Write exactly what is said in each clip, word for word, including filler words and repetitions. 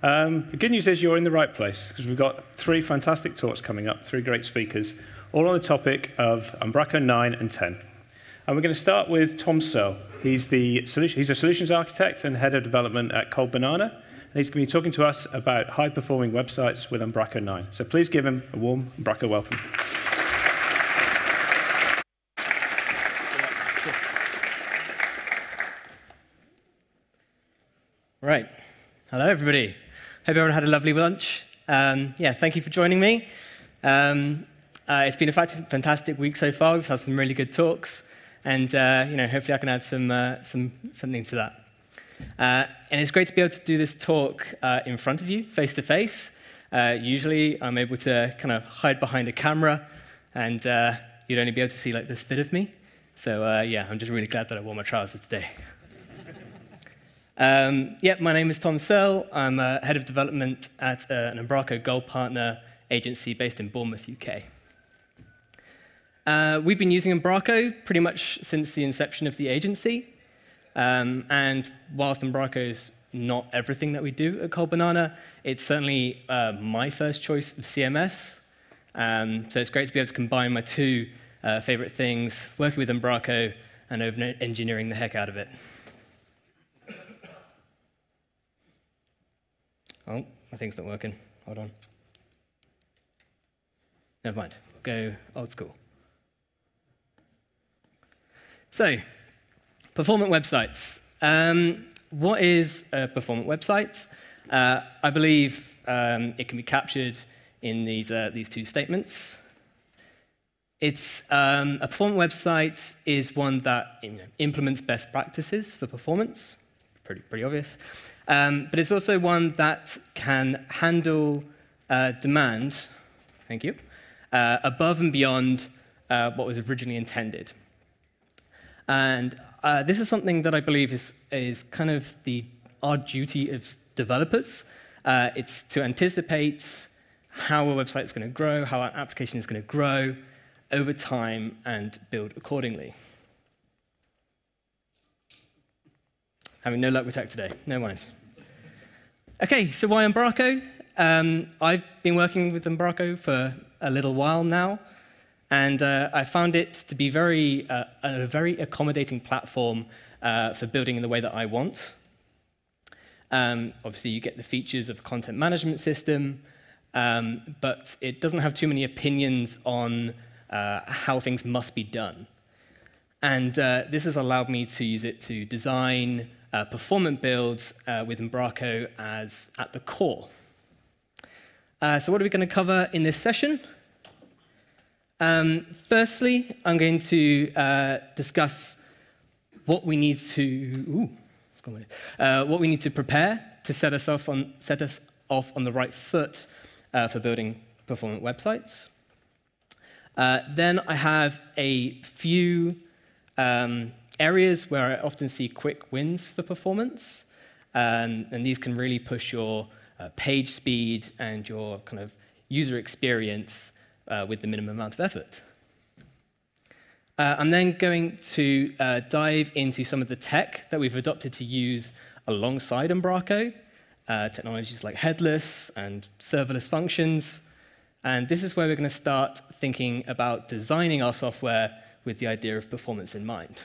Um, the good news is you're in the right place, because we've got three fantastic talks coming up, three great speakers, all on the topic of Umbraco nine and ten. And we're going to start with Tom Searle. He's, the solution, he's a solutions architect and head of development at Cold Banana, and he's going to be talking to us about high-performing websites with Umbraco nine. So please give him a warm Umbraco welcome. Right. Hello, everybody. Hope everyone had a lovely lunch. Um, yeah, thank you for joining me. Um, uh, it's been a fantastic week so far. We've had some really good talks, and uh, you know, hopefully, I can add some uh, some something to that. Uh, and it's great to be able to do this talk uh, in front of you, face to face. Uh, usually, I'm able to kind of hide behind a camera, and uh, you'd only be able to see like this bit of me. So uh, yeah, I'm just really glad that I wore my trousers today. Um, yep, my name is Tom Searle. I'm uh, head of development at uh, an Umbraco Gold Partner agency based in Bournemouth, U K. Uh, we've been using Umbraco pretty much since the inception of the agency. Um, and whilst Umbraco is not everything that we do at Cold Banana, it's certainly uh, my first choice of C M S. Um, so it's great to be able to combine my two uh, favorite things, working with Umbraco and over-engineering the heck out of it. Oh, my thing's not working. Hold on. Never mind. Go old school. So, performant websites. Um, what is a performant website? Uh, I believe um, it can be captured in these, uh, these two statements. It's, um, a performant website is one that you know, implements best practices for performance. Pretty, pretty obvious. Um, but it's also one that can handle uh, demand, thank you, uh, above and beyond uh, what was originally intended. And uh, this is something that I believe is, is kind of the, our duty as developers. Uh, it's to anticipate how a website is going to grow, how our application is going to grow over time, and build accordingly. Having no luck with tech today, no mind. OK, so why Umbraco? Um, I've been working with Umbraco for a little while now, and uh, I found it to be very, uh, a very accommodating platform uh, for building in the way that I want. Um, obviously, you get the features of a content management system, um, but it doesn't have too many opinions on uh, how things must be done. And uh, this has allowed me to use it to design Uh, performant builds uh, with Umbraco as at the core. Uh, so what are we going to cover in this session? Um, firstly, I'm going to uh, discuss what we need to ooh, it's gone uh, what we need to prepare to set us off on set us off on the right foot uh, for building performant websites. Uh, then I have a few. Um, areas where I often see quick wins for performance, um, and these can really push your uh, page speed and your kind of user experience uh, with the minimum amount of effort. Uh, I'm then going to uh, dive into some of the tech that we've adopted to use alongside Umbraco, uh, technologies like headless and serverless functions, and this is where we're going to start thinking about designing our software with the idea of performance in mind.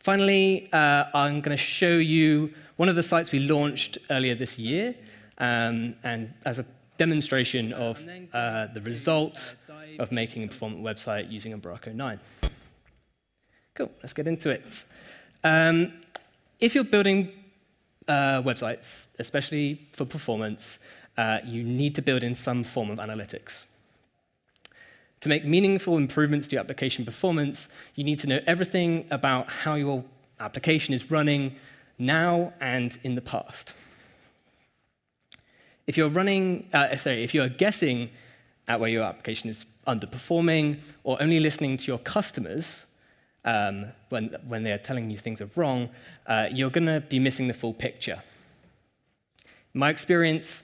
Finally, uh, I'm going to show you one of the sites we launched earlier this year, um, and as a demonstration of uh, the result of making a performant website using Umbraco nine. Cool, let's get into it. Um, if you're building uh, websites, especially for performance, uh, you need to build in some form of analytics. To make meaningful improvements to your application performance, you need to know everything about how your application is running now and in the past. If you're running, uh, sorry, if you're guessing at where your application is underperforming or only listening to your customers um, when, when they're telling you things are wrong, uh, you're going to be missing the full picture. In my experience,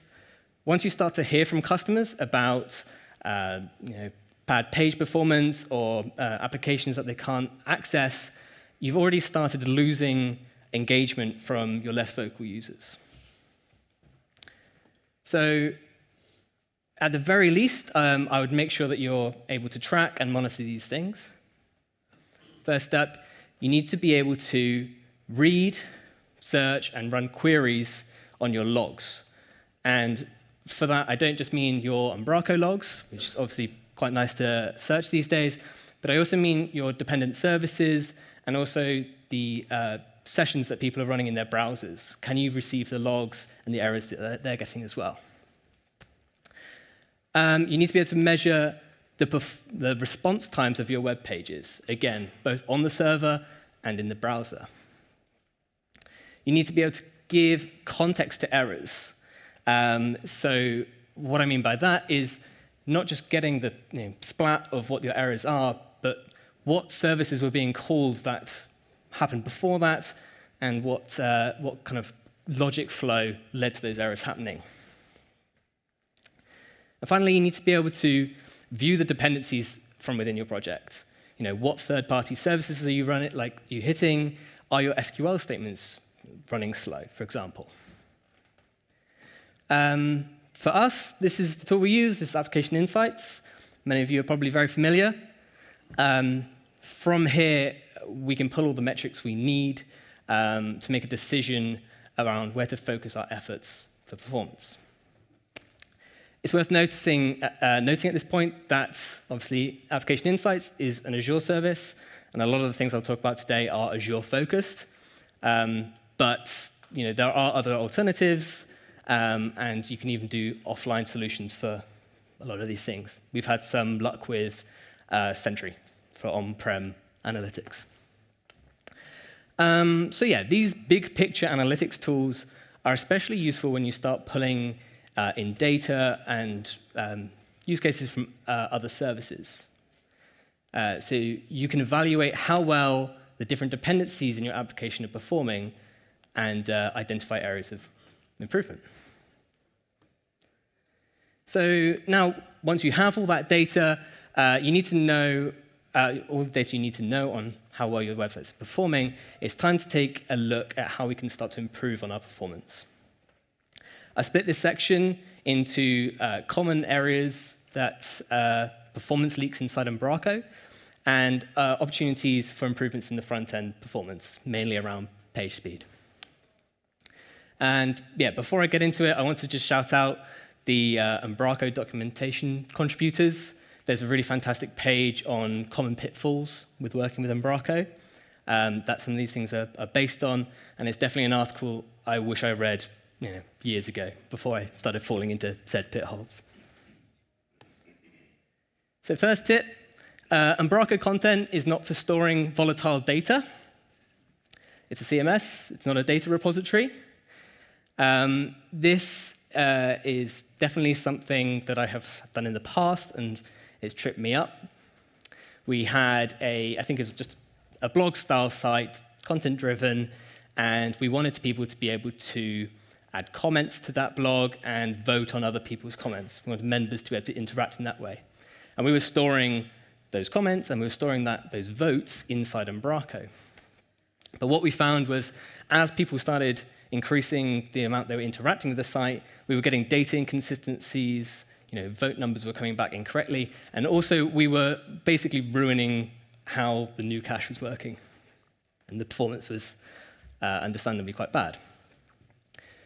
once you start to hear from customers about uh, you know, bad page performance or uh, applications that they can't access, you've already started losing engagement from your less vocal users. So at the very least, um, I would make sure that you're able to track and monitor these things. First up, you need to be able to read, search, and run queries on your logs. And for that, I don't just mean your Umbraco logs, which is obviously quite nice to search these days, but I also mean your dependent services and also the uh, sessions that people are running in their browsers. Can you receive the logs and the errors that they're getting as well? Um, you need to be able to measure the, perf the response times of your web pages, again, both on the server and in the browser. You need to be able to give context to errors. Um, so what I mean by that is not just getting the you know, splat of what your errors are, but what services were being called that happened before that, and what, uh, what kind of logic flow led to those errors happening. And finally, you need to be able to view the dependencies from within your project. You know, what third-party services are you running, like you hitting? Are your S Q L statements running slow, for example? Um, for us, this is the tool we use, this is Application Insights. Many of you are probably very familiar. Um, from here, we can pull all the metrics we need um, to make a decision around where to focus our efforts for performance. It's worth noticing, uh, noting at this point that, obviously, Application Insights is an Azure service, and a lot of the things I'll talk about today are Azure-focused. Um, but you know, there are other alternatives, um, and you can even do offline solutions for a lot of these things. We've had some luck with uh, Sentry for on-prem analytics. Um, so yeah, these big-picture analytics tools are especially useful when you start pulling uh, in data and um, use cases from uh, other services. Uh, so you can evaluate how well the different dependencies in your application are performing, and uh, identify areas of improvement. So now, once you have all that data, uh, you need to know, uh, all the data you need to know on how well your websites are performing, it's time to take a look at how we can start to improve on our performance. I split this section into uh, common areas that uh, performance leaks inside Umbraco, and uh, opportunities for improvements in the front-end performance, mainly around page speed. And yeah, before I get into it, I want to just shout out the uh, Umbraco documentation contributors. There's a really fantastic page on common pitfalls with working with Umbraco. Um, that some of these things are, are based on, and it's definitely an article I wish I read you know, years ago before I started falling into said pit holes. So first tip. Uh, Umbraco content is not for storing volatile data. It's a C M S. It's not a data repository. Um, this uh, is definitely something that I have done in the past, and it's tripped me up. We had a, I think it was just a blog-style site, content-driven, and we wanted people to be able to add comments to that blog and vote on other people's comments. We wanted members to be able to interact in that way. And we were storing those comments, and we were storing that, those votes inside Umbraco. But what we found was, as people started increasing the amount they were interacting with the site, we were getting data inconsistencies, you know, vote numbers were coming back incorrectly, and also we were basically ruining how the new cache was working. And the performance was uh, understandably quite bad.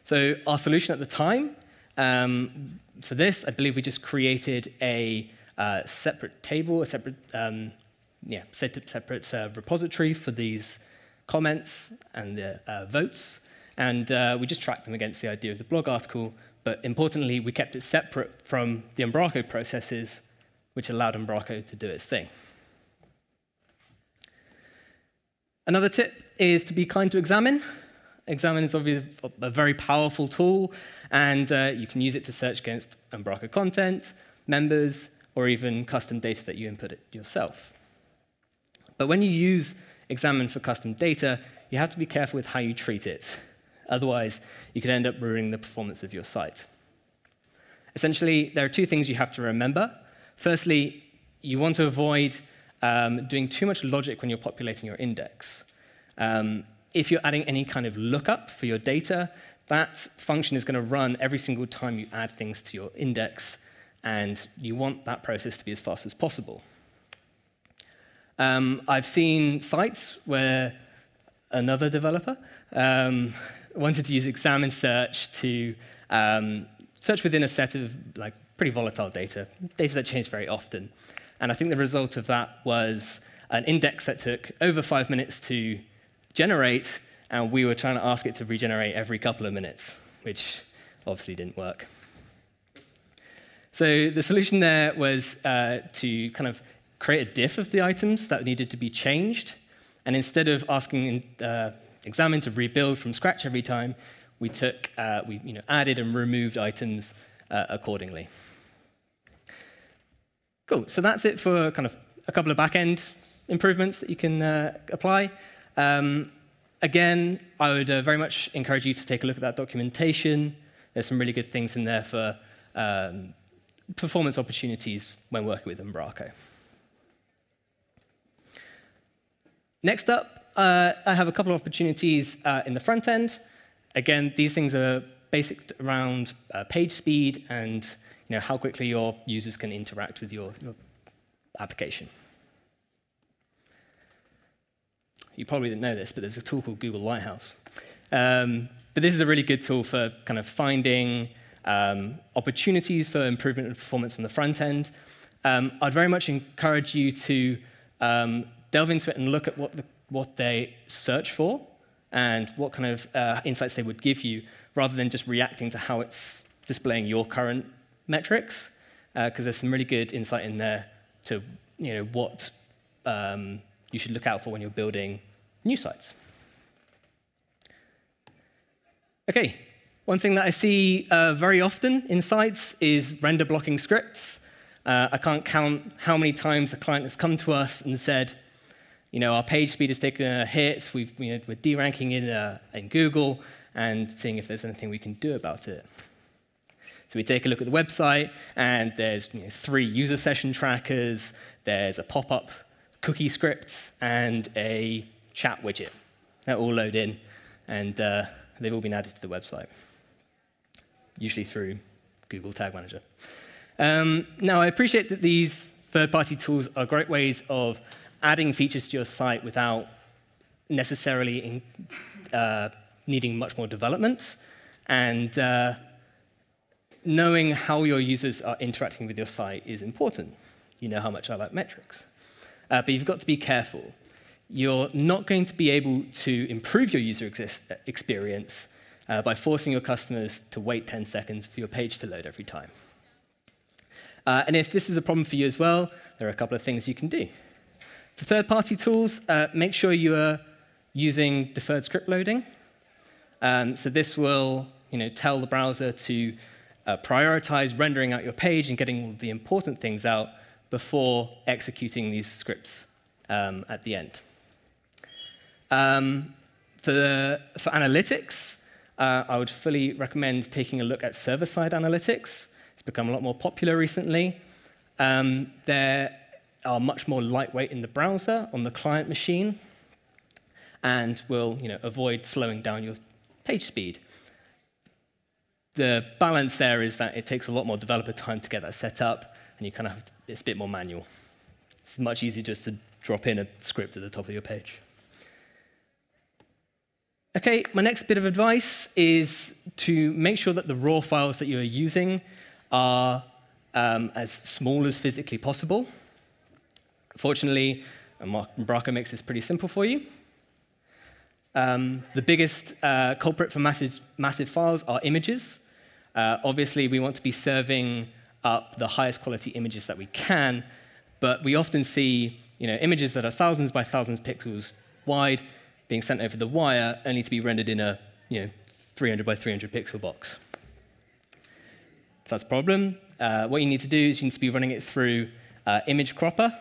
So our solution at the time um, for this, I believe we just created a Uh, separate table, a separate, um, yeah, separate, separate uh, repository for these comments and the uh, votes, and uh, we just tracked them against the idea of the blog article. But importantly, we kept it separate from the Umbraco processes, which allowed Umbraco to do its thing. Another tip is to be kind to Examine. Examine is obviously a very powerful tool, and uh, you can use it to search against Umbraco content, members, or even custom data that you input it yourself. But when you use Examine for custom data, you have to be careful with how you treat it. Otherwise, you could end up ruining the performance of your site. Essentially, there are two things you have to remember. Firstly, you want to avoid um, doing too much logic when you're populating your index. Um, if you're adding any kind of lookup for your data, that function is going to run every single time you add things to your index, and you want that process to be as fast as possible. Um, I've seen sites where another developer um, wanted to use Examine search to um, search within a set of like pretty volatile data, data that changed very often. And I think the result of that was an index that took over five minutes to generate, and we were trying to ask it to regenerate every couple of minutes, which obviously didn't work. So the solution there was uh, to kind of create a diff of the items that needed to be changed. And instead of asking uh, Examine to rebuild from scratch every time, we took, uh, we you know, added and removed items uh, accordingly. Cool. So that's it for kind of a couple of back-end improvements that you can uh, apply. Um, again, I would uh, very much encourage you to take a look at that documentation. There's some really good things in there for um, performance opportunities when working with Umbraco. Next up, uh, I have a couple of opportunities uh, in the front end. Again, these things are based around uh, page speed and you know, how quickly your users can interact with your, your application. You probably didn't know this, but there's a tool called Google Lighthouse. Um, but this is a really good tool for kind of finding um, opportunities for improvement in performance on the front end. Um, I'd very much encourage you to um, delve into it and look at what, the, what they search for and what kind of uh, insights they would give you, rather than just reacting to how it's displaying your current metrics, because uh, there's some really good insight in there to you know, what um, you should look out for when you're building new sites. OK, one thing that I see uh, very often in sites is render blocking scripts. Uh, I can't count how many times a client has come to us and said, you know, our page speed has taken a hit, we've, you know, we're deranking in, uh, in Google, and seeing if there's anything we can do about it. So we take a look at the website, and there's you know, three user session trackers, there's a pop-up cookie scripts, and a chat widget. They all load in, and uh, they've all been added to the website, usually through Google Tag Manager. Um, now, I appreciate that these third-party tools are great ways of adding features to your site without necessarily in, uh, needing much more development. And uh, knowing how your users are interacting with your site is important. You know how much I like metrics. Uh, but you've got to be careful. You're not going to be able to improve your user experience uh, by forcing your customers to wait ten seconds for your page to load every time. Uh, and if this is a problem for you as well, there are a couple of things you can do. For third-party tools, uh, make sure you are using deferred script loading. Um, so this will you know, tell the browser to uh, prioritize rendering out your page and getting all the important things out before executing these scripts um, at the end. Um, for, the, for analytics, uh, I would fully recommend taking a look at server-side analytics. It's become a lot more popular recently. Um, there are much more lightweight in the browser, on the client machine, and will you know, avoid slowing down your page speed. The balance there is that it takes a lot more developer time to get that set up, and you kind of have to, it's a bit more manual. It's much easier just to drop in a script at the top of your page. OK, my next bit of advice is to make sure that the raw files that you are using are um, as small as physically possible. Fortunately, Umbraco makes this pretty simple for you. Um, the biggest uh, culprit for massive, massive files are images. Uh, obviously, we want to be serving up the highest quality images that we can, but we often see you know, images that are thousands by thousands pixels wide being sent over the wire, only to be rendered in a you know, three hundred by three hundred pixel box. If that's a problem, uh, what you need to do is you need to be running it through uh, image cropper,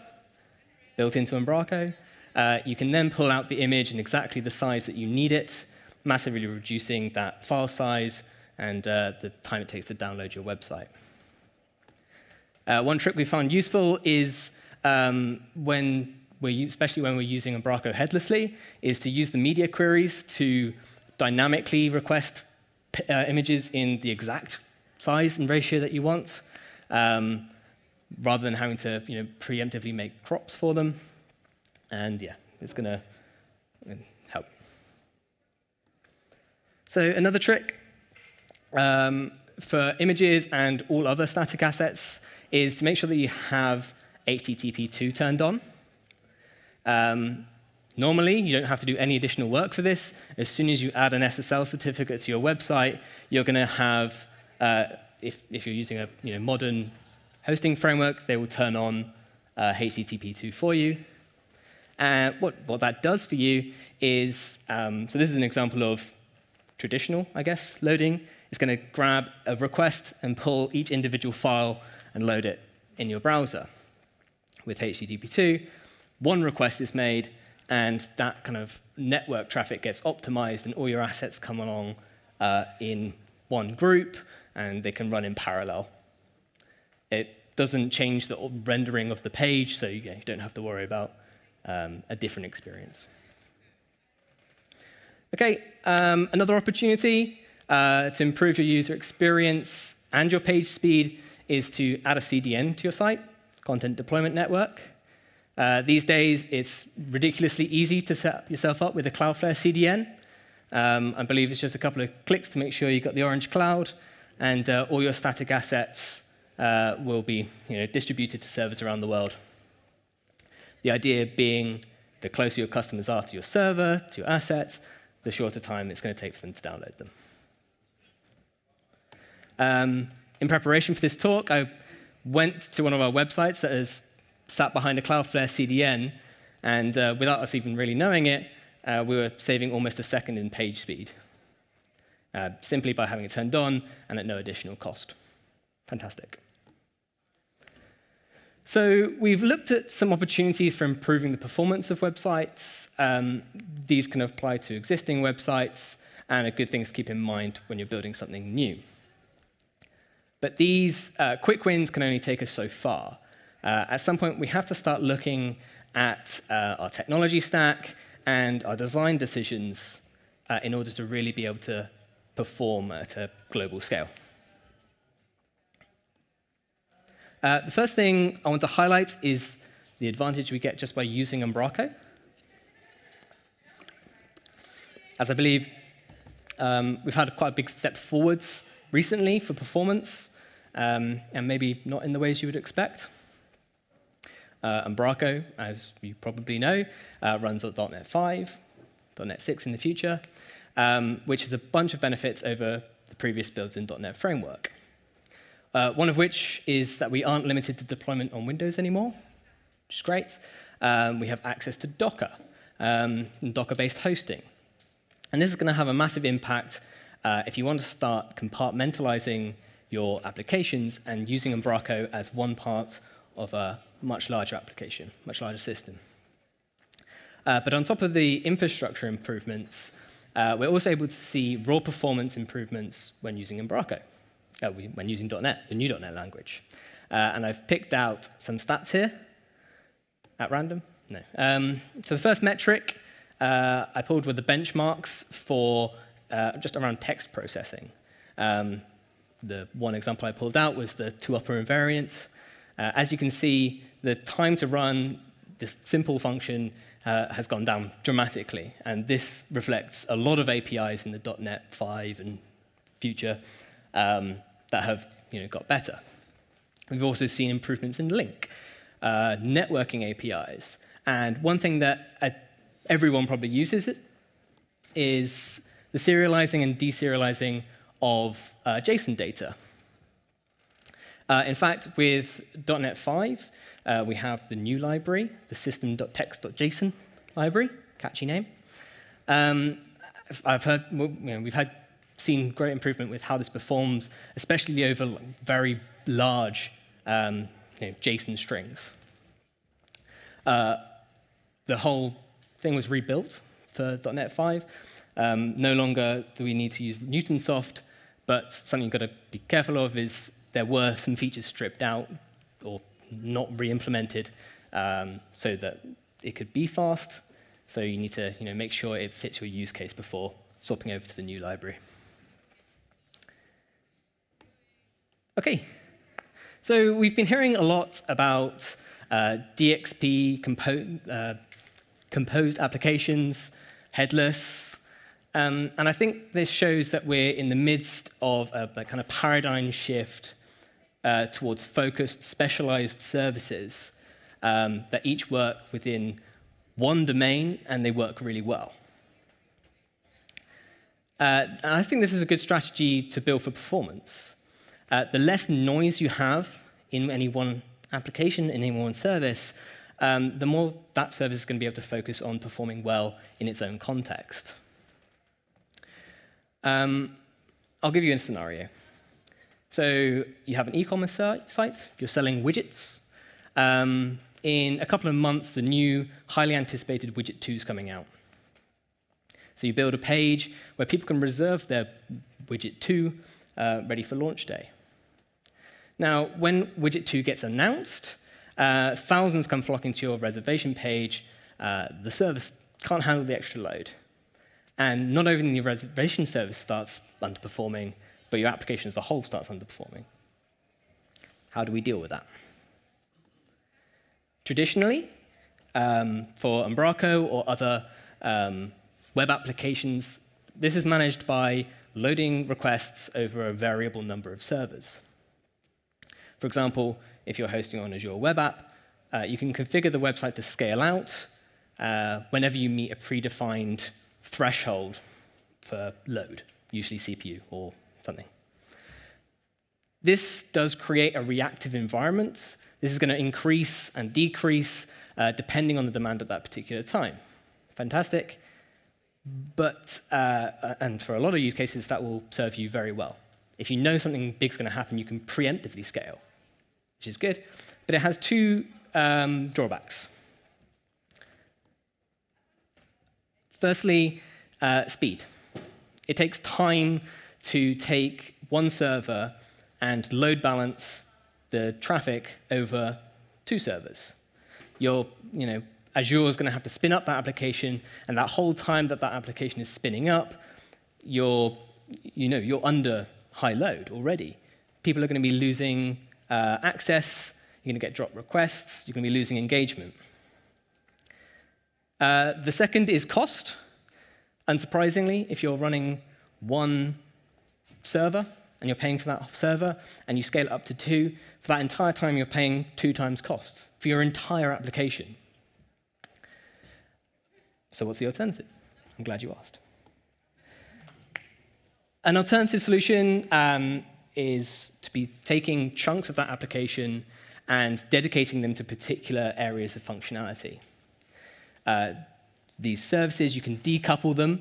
built into Umbraco. Uh, you can then pull out the image in exactly the size that you need it, massively reducing that file size and uh, the time it takes to download your website. Uh, one trick we found useful is um, when we're, especially when we're using Umbraco headlessly, is to use the media queries to dynamically request uh, images in the exact size and ratio that you want, um, rather than having to you know, preemptively make crops for them. And yeah, it's going to help. So another trick um, for images and all other static assets is to make sure that you have H T T P two turned on. Um, normally, you don't have to do any additional work for this. As soon as you add an S S L certificate to your website, you're going to have, uh, if, if you're using a you know, modern hosting framework, they will turn on uh, H T T P two for you. And uh, what, what that does for you is, um, so this is an example of traditional, I guess, loading. It's going to grab a request and pull each individual file and load it in your browser. With H T T P two, one request is made, and that kind of network traffic gets optimized, and all your assets come along uh, in one group, and they can run in parallel. It doesn't change the rendering of the page, so you, you don't have to worry about Um, a different experience. OK, um, another opportunity uh, to improve your user experience and your page speed is to add a C D N to your site, Content Deployment Network. Uh, these days, it's ridiculously easy to set yourself up with a Cloudflare C D N. Um, I believe it's just a couple of clicks to make sure you've got the orange cloud, and uh, all your static assets uh, will be you know, distributed to servers around the world. The idea being, the closer your customers are to your server, to your assets, the shorter time it's going to take for them to download them. Um, in preparation for this talk, I went to one of our websites that has sat behind a Cloudflare C D N, and uh, without us even really knowing it, uh, we were saving almost a second in page speed, uh, simply by having it turned on and at no additional cost. Fantastic. So we've looked at some opportunities for improving the performance of websites. Um, these can apply to existing websites and are good things to keep in mind when you're building something new. But these uh, quick wins can only take us so far. Uh, at some point, we have to start looking at uh, our technology stack and our design decisions uh, in order to really be able to perform at a global scale. Uh, the first thing I want to highlight is the advantage we get just by using Umbraco. As I believe, um, we've had quite a big step forwards recently for performance, um, and maybe not in the ways you would expect. Uh, Umbraco, as you probably know, uh, runs on dot NET five, dot NET six in the future, um, which is a bunch of benefits over the previous builds in dot NET Framework. Uh, one of which is that we aren't limited to deployment on Windows anymore, which is great. Um, we have access to Docker, um, and Docker-based hosting. And this is going to have a massive impact uh, if you want to start compartmentalizing your applications and using Umbraco as one part of a much larger application, much larger system. Uh, but on top of the infrastructure improvements, uh, we're also able to see raw performance improvements when using Umbraco. Uh, when using dot NET, the new dot NET language. Uh, and I've picked out some stats here at random. No. Um, so the first metric uh, I pulled were the benchmarks for uh, just around text processing. Um, the one example I pulled out was the two-upper invariant. Uh, as you can see, the time to run this simple function uh, has gone down dramatically. And this reflects a lot of A P Is in the dot NET five and future Um, that have you know, got better. We've also seen improvements in link, uh, networking A P Is. And one thing that uh, everyone probably uses it is the serializing and deserializing of uh, JSON data. Uh, in fact, with dot NET five, uh, we have the new library, the System.Text.Json library, catchy name. Um, I've heard, you know, we've had seen great improvement with how this performs, especially over very large um, you know, JSON strings. Uh, the whole thing was rebuilt for dot NET five. Um, no longer do we need to use Newtonsoft, but something you've got to be careful of is there were some features stripped out or not re-implemented um, so that it could be fast, so you need to you know, make sure it fits your use case before swapping over to the new library. OK. So we've been hearing a lot about uh, D X P compo uh, composed applications, headless. Um, and I think this shows that we're in the midst of a, a kind of paradigm shift uh, towards focused, specialized services um, that each work within one domain, and they work really well. Uh, and I think this is a good strategy to build for performance. Uh, the less noise you have in any one application, in any one service, um, the more that service is going to be able to focus on performing well in its own context. Um, I'll give you a scenario. So you have an e-commerce site. You're selling widgets. Um, in a couple of months, the new highly anticipated widget two is coming out. So you build a page where people can reserve their widget two uh, ready for launch day. Now, when widget two gets announced, uh, thousands come flocking to your reservation page. Uh, the service can't handle the extra load. And not only the reservation service starts underperforming, but your application as a whole starts underperforming. How do we deal with that? Traditionally, um, for Umbraco or other um, web applications, this is managed by loading requests over a variable number of servers. For example, if you're hosting on Azure Web App, uh, you can configure the website to scale out uh, whenever you meet a predefined threshold for load, usually C P U or something. This does create a reactive environment. This is going to increase and decrease uh, depending on the demand at that particular time. Fantastic. But, uh, and for a lot of use cases, that will serve you very well. If you know something big's going to happen, you can preemptively scale, which is good. But it has two um, drawbacks. Firstly, uh, speed. It takes time to take one server and load balance the traffic over two servers. Your, you know, Azure is going to have to spin up that application, and that whole time that that application is spinning up, you're, you know, you're under high load already. People are going to be losing uh, access. You're going to get drop requests. You're going to be losing engagement. Uh, the second is cost. Unsurprisingly, if you're running one server and you're paying for that server and you scale it up to two, for that entire time you're paying two times costs for your entire application. So what's the alternative? I'm glad you asked. An alternative solution um, is to be taking chunks of that application and dedicating them to particular areas of functionality. Uh, these services, you can decouple them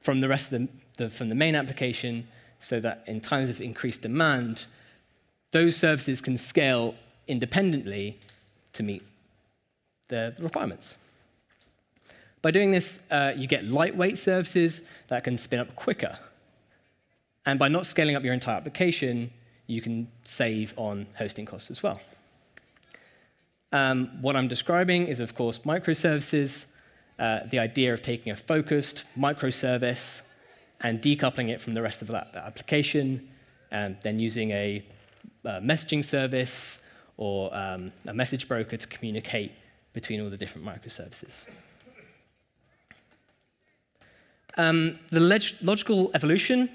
from the rest of the, the, from the main application so that in times of increased demand, those services can scale independently to meet the requirements. By doing this, uh, you get lightweight services that can spin up quicker. And by not scaling up your entire application, you can save on hosting costs as well. Um, what I'm describing is, of course, microservices, uh, the idea of taking a focused microservice and decoupling it from the rest of that application, and then using a, a messaging service or um, a message broker to communicate between all the different microservices. Um, the logical evolution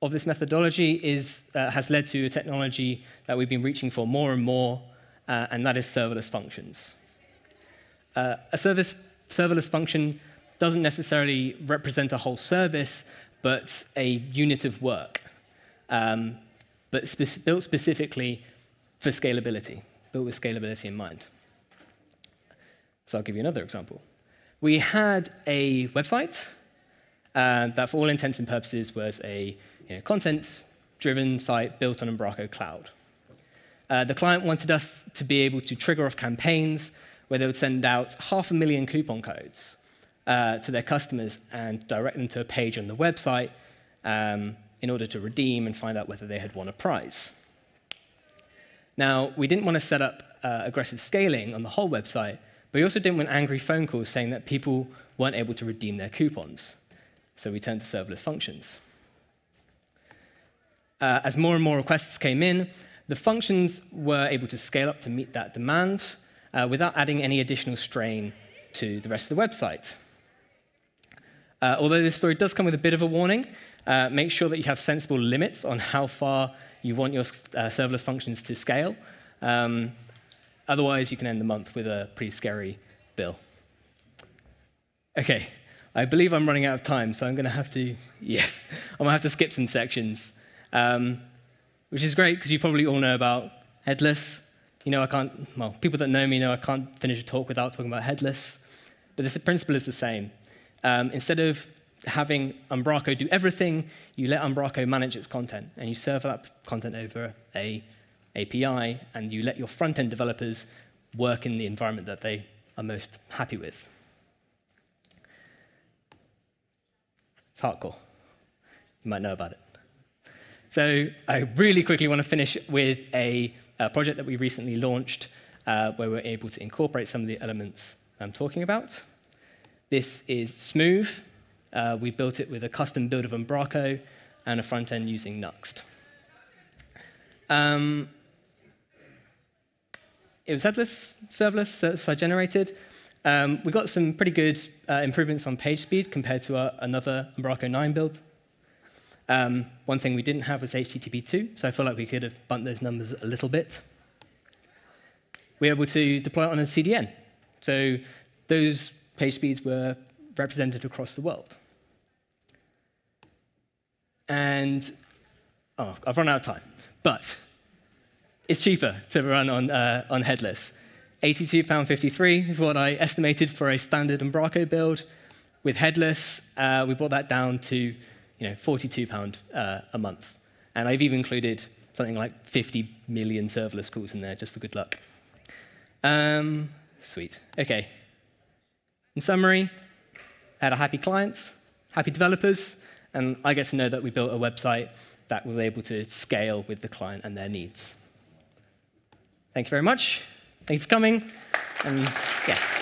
of this methodology is, uh, has led to a technology that we've been reaching for more and more, Uh, and that is serverless functions. Uh, a service, serverless function doesn't necessarily represent a whole service, but a unit of work, um, but spe- built specifically for scalability, built with scalability in mind. So I'll give you another example. We had a website uh, that, for all intents and purposes, was a you know, content-driven site built on Umbraco Cloud. Uh, the client wanted us to be able to trigger off campaigns where they would send out half a million coupon codes uh, to their customers and direct them to a page on the website um, in order to redeem and find out whether they had won a prize. Now, we didn't want to set up uh, aggressive scaling on the whole website, But we also didn't want angry phone calls saying that people weren't able to redeem their coupons. So we turned to serverless functions. Uh, as more and more requests came in, the functions were able to scale up to meet that demand uh, without adding any additional strain to the rest of the website. Uh, although this story does come with a bit of a warning, uh, make sure that you have sensible limits on how far you want your uh, serverless functions to scale. Um, otherwise, you can end the month with a pretty scary bill. OK, I believe I'm running out of time, so I'm going to have to, yes, I'm going to have to skip some sections. Um, which is great, because you probably all know about headless. You know I can't, well, people that know me know I can't finish a talk without talking about headless. But the principle is the same. Um, instead of having Umbraco do everything, you let Umbraco manage its content, and you serve that content over a API, and you let your front-end developers work in the environment that they are most happy with. It's hardcore. You might know about it. So I really quickly want to finish with a, a project that we recently launched uh, where we're able to incorporate some of the elements I'm talking about. This is Smooth. Uh, we built it with a custom build of Umbraco and a front end using Nuxt. Um, it was headless, serverless, so I generated. Um, we got some pretty good uh, improvements on page speed compared to our, another Umbraco nine build. Um, one thing we didn't have was H T T P two, so I feel like we could have bumped those numbers a little bit. We were able to deploy it on a C D N. So those page speeds were represented across the world. And oh, I've run out of time. But it's cheaper to run on, uh, on headless. eighty-two pounds fifty-three is what I estimated for a standard Umbraco build. With headless, uh, we brought that down to You know, forty-two pounds uh, a month. And I've even included something like fifty million serverless calls in there, just for good luck. Um, sweet. OK. In summary, I had a happy client, happy developers, and I get to know that we built a website that was able to scale with the client and their needs. Thank you very much. Thank you for coming. And yeah.